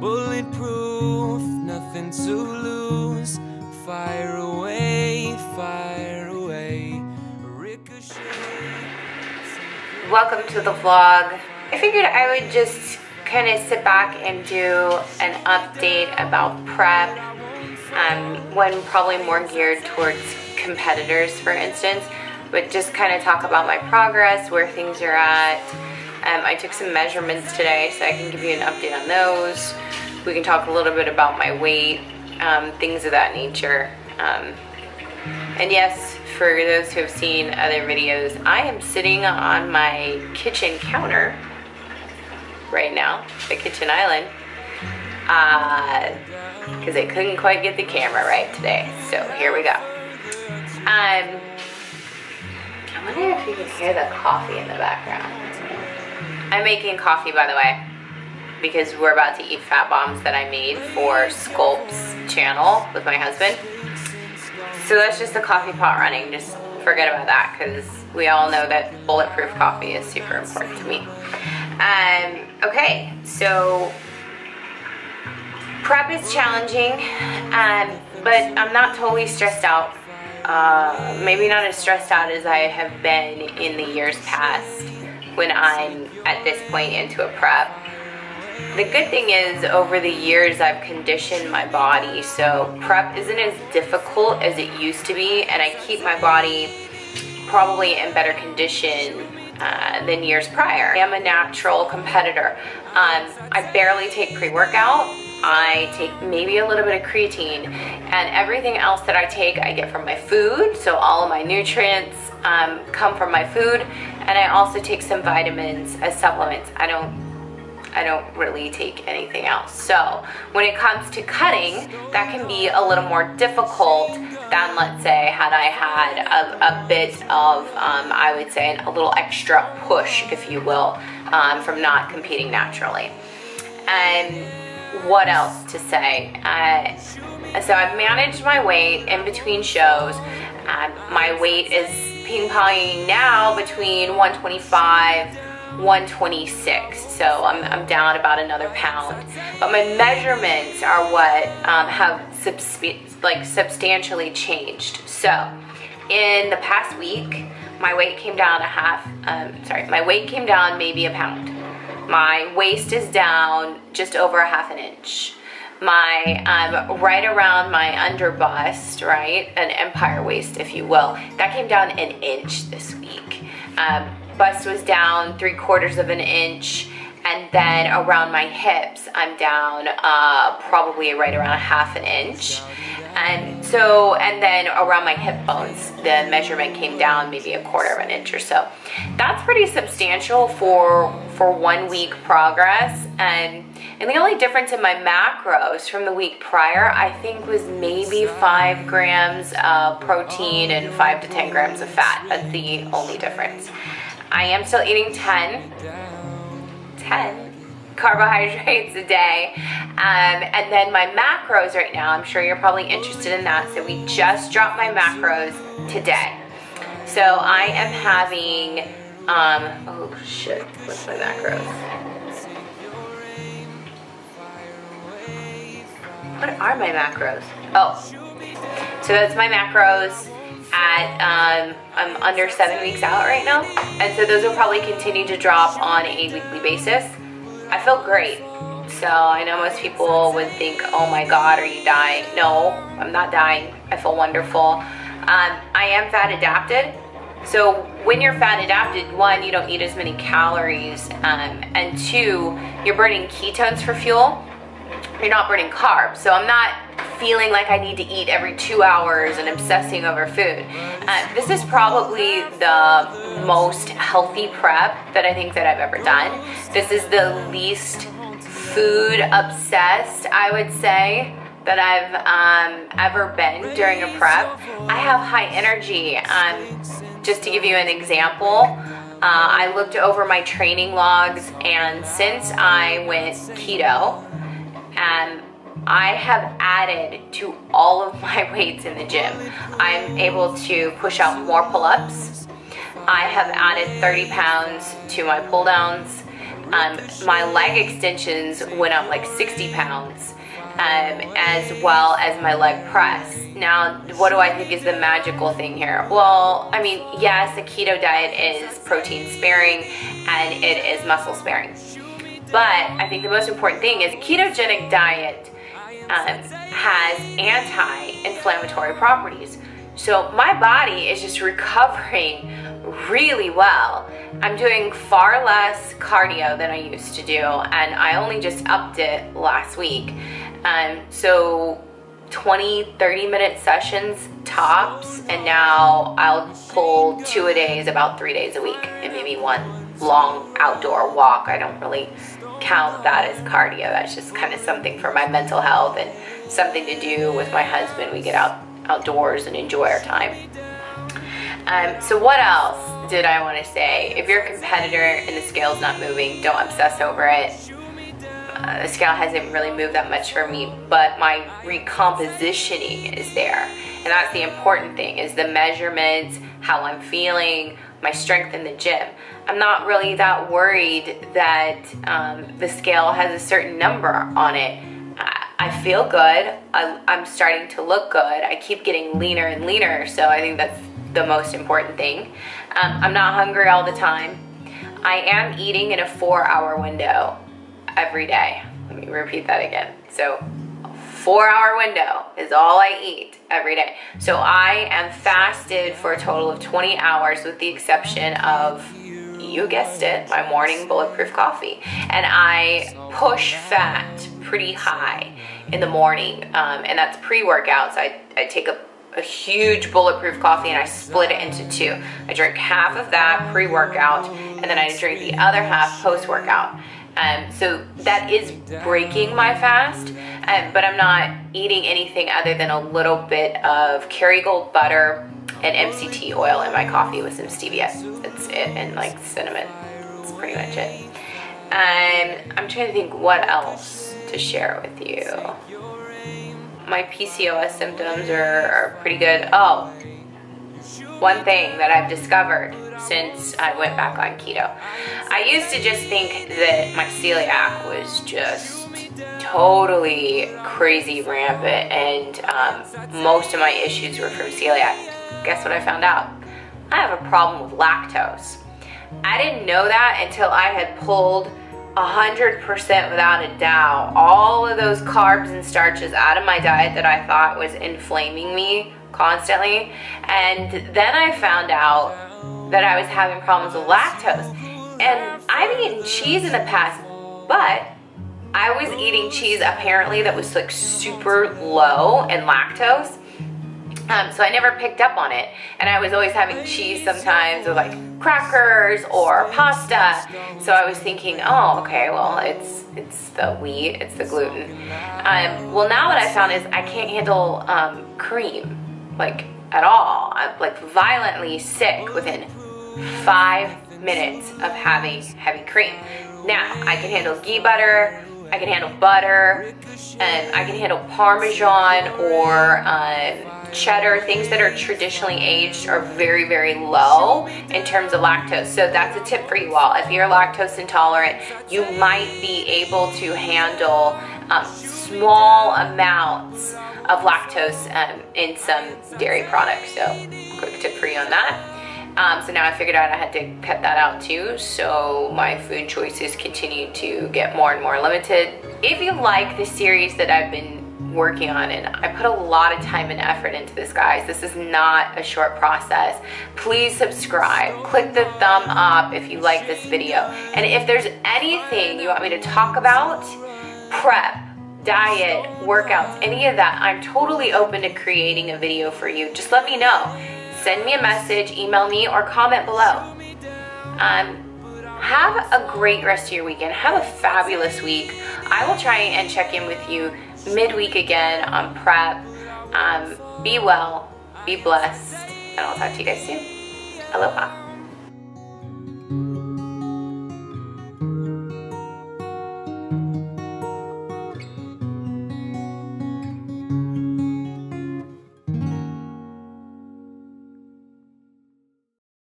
Bulletproof, nothing to lose. Fire away, fire away. Ricochet. Welcome to the vlog. I figured I would just kind of sit back and do an update about prep. One probably more geared towards competitors, for instance, but just kind of talk about my progress, where things are at. I took some measurements today, so I can give you an update on those. We can talk a little bit about my weight, things of that nature. And yes, for those who have seen other videos, I am sitting on my kitchen counter right now, the kitchen island, because I couldn't quite get the camera right today, so here we go. I wonder if you can hear the coffee in the background. I'm making coffee, by the way, because we're about to eat fat bombs that I made for Sculpt's channel with my husband. So that's just the coffee pot running. Just forget about that, because we all know that bulletproof coffee is super important to me. Okay, so prep is challenging, but I'm not totally stressed out. Maybe not as stressed out as I have been in the years past when I'm at this point into a prep. The good thing is, over the years I've conditioned my body, so prep isn't as difficult as it used to be, and I keep my body probably in better condition than years prior. I am a natural competitor. I barely take pre-workout. I take maybe a little bit of creatine, and everything else that I take I get from my food, so all of my nutrients come from my food, and I also take some vitamins as supplements. I don't really take anything else. So when it comes to cutting, that can be a little more difficult than, let's say, had I had a bit of, I would say, a little extra push, if you will, from not competing naturally. And what else to say? So I've managed my weight in between shows. My weight is ping-ponging now between 125 126, so I'm down about another pound, but my measurements are what have substantially changed. So in the past week, my weight came down maybe a pound. My waist is down just over a half an inch. My right around my under bust, right, an empire waist, if you will, that came down an inch this week. Bust was down 3/4 of an inch, and then around my hips I'm down probably right around a half an inch, and then around my hip bones the measurement came down maybe 1/4 of an inch or so. That's pretty substantial for 1 week progress, and the only difference in my macros from the week prior, I think, was maybe 5 grams of protein and 5 to 10 grams of fat. That's the only difference. I am still eating 10 carbohydrates a day, and then my macros right now, I'm sure you're probably interested in that, so we just dropped my macros today. So I am having, oh shit, what's my macros? What are my macros? Oh, so that's my macros at, I'm under 7 weeks out right now, and so those will probably continue to drop on a weekly basis. I feel great. So I know most people would think, oh my god, are you dying? No, I'm not dying. I feel wonderful. I am fat adapted, so when you're fat adapted, 1, you don't eat as many calories, and 2, you're burning ketones for fuel. You're not burning carbs, so I'm not feeling like I need to eat every 2 hours and obsessing over food. This is probably the most healthy prep that I think that I've ever done. This is the least food obsessed, I would say, that I've ever been during a prep. I have high energy. Just to give you an example, I looked over my training logs, and since I went keto, I have added to all of my weights in the gym. I'm able to push out more pull-ups. I have added 30 pounds to my pull-downs. My leg extensions went up like 60 pounds, as well as my leg press. Now, what do I think is the magical thing here? Well, I mean, yes, a keto diet is protein sparing and it is muscle sparing. But I think the most important thing is a ketogenic diet has anti-inflammatory properties. So my body is just recovering really well. I'm doing far less cardio than I used to do, and I only just upped it last week. So 20-30 minute sessions tops, and now I'll pull 2 a days about 3 days a week, and maybe one long outdoor walk. I don't really count that as cardio. That's just kind of something for my mental health and something to do with my husband. We get outdoors and enjoy our time. So what else did I want to say? If you're a competitor and the scale's not moving, don't obsess over it. The scale hasn't really moved that much for me, but my recompositioning is there. And that's the important thing, is the measurements, how I'm feeling, my strength in the gym. I'm not really that worried that the scale has a certain number on it. I feel good. I'm starting to look good. I keep getting leaner and leaner, so I think that's the most important thing. I'm not hungry all the time. I am eating in a 4-hour window every day. Let me repeat that again. So, 4-hour window is all I eat every day. So I am fasted for a total of 20 hours with the exception of, you guessed it, my morning bulletproof coffee. And I push fat pretty high in the morning, and that's pre-workout, so I take a huge bulletproof coffee and I split it into two. I drink half of that pre-workout, and then I drink the other half post-workout. So that is breaking my fast, but I'm not eating anything other than a little bit of Kerrygold butter and MCT oil in my coffee with some stevia. That's it, and like cinnamon. That's pretty much it. I'm trying to think what else to share with you. My PCOS symptoms are pretty good. Oh, one thing that I've discovered since I went back on keto. I used to just think that my celiac was just totally crazy rampant, and most of my issues were from celiac. Guess what I found out? I have a problem with lactose. I didn't know that until I had pulled 100% without a doubt all of those carbs and starches out of my diet that I thought was inflaming me constantly, and then I found out that I was having problems with lactose. And I've eaten cheese in the past, but I was eating cheese apparently that was like super low in lactose. So I never picked up on it. And I was always having cheese sometimes with like crackers or pasta. So I was thinking, oh, okay, well, it's the wheat, it's the gluten. Well, now what I found is I can't handle cream, like at all. I'm like violently sick within 5 minutes of having heavy cream. Now, I can handle ghee butter, I can handle butter, and I can handle Parmesan or cheddar. Things that are traditionally aged are very, very low in terms of lactose. So that's a tip for you all. If you're lactose intolerant, you might be able to handle small amounts of lactose in some dairy products. So quick tip for you on that. So now I figured out I had to cut that out too, so my food choices continue to get more and more limited. If you like the series that I've been working on, and I put a lot of time and effort into this, guys, this is not a short process. Please subscribe, click the thumb up if you like this video, and if there's anything you want me to talk about, prep, diet, workouts, any of that, I'm totally open to creating a video for you. Just let me know. Send me a message, email me, or comment below. Have a great rest of your weekend. Have a fabulous week. I will try and check in with you midweek again on prep. Be well, be blessed, and I'll talk to you guys soon. Aloha.